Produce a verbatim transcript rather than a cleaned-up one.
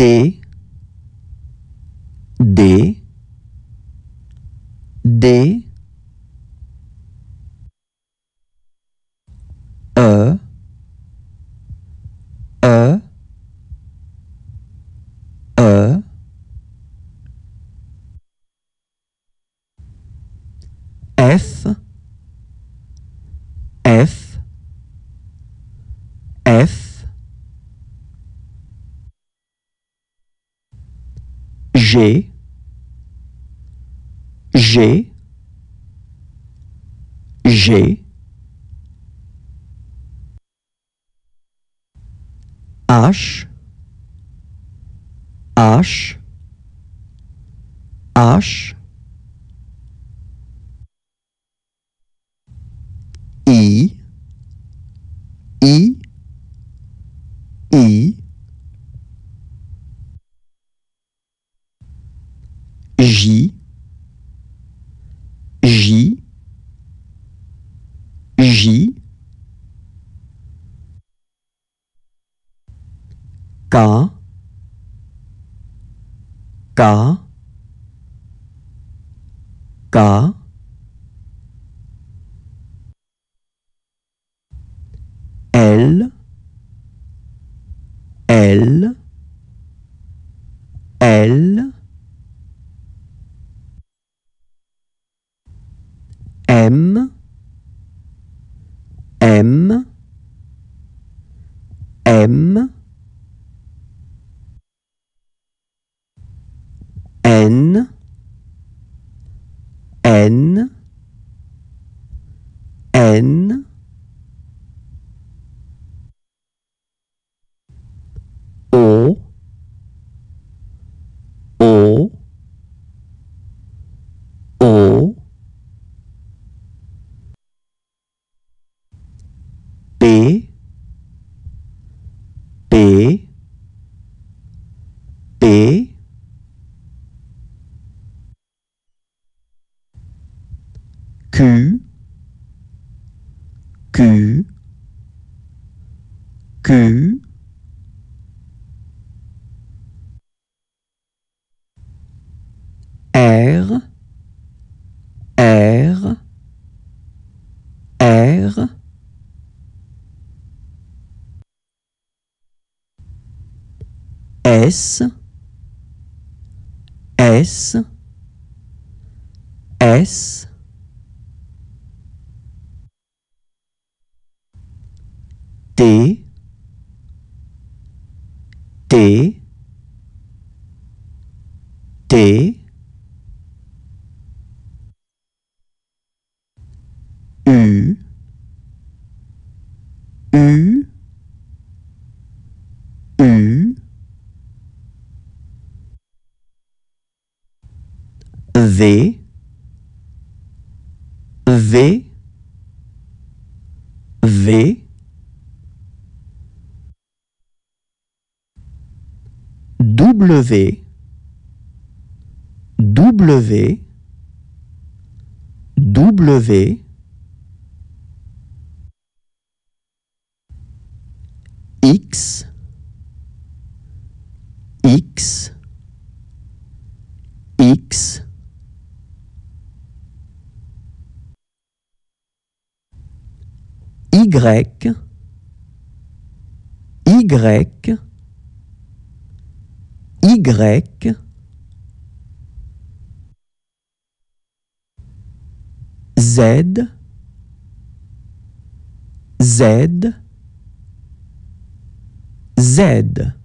D, D, D, E, E, E, F, F, F, G, G, G, H, H, H, I, I, I, J, J, J, K, K, K, L, L, L, M, M, M, N, N, N, O, O, O, P, P, P, Q, Q, Q, R, R, R, S, S, S, T, T, T, U, U, U, V, V, V, W, W, W, X, X, X, Y, Y, Y, Z, Z, Z.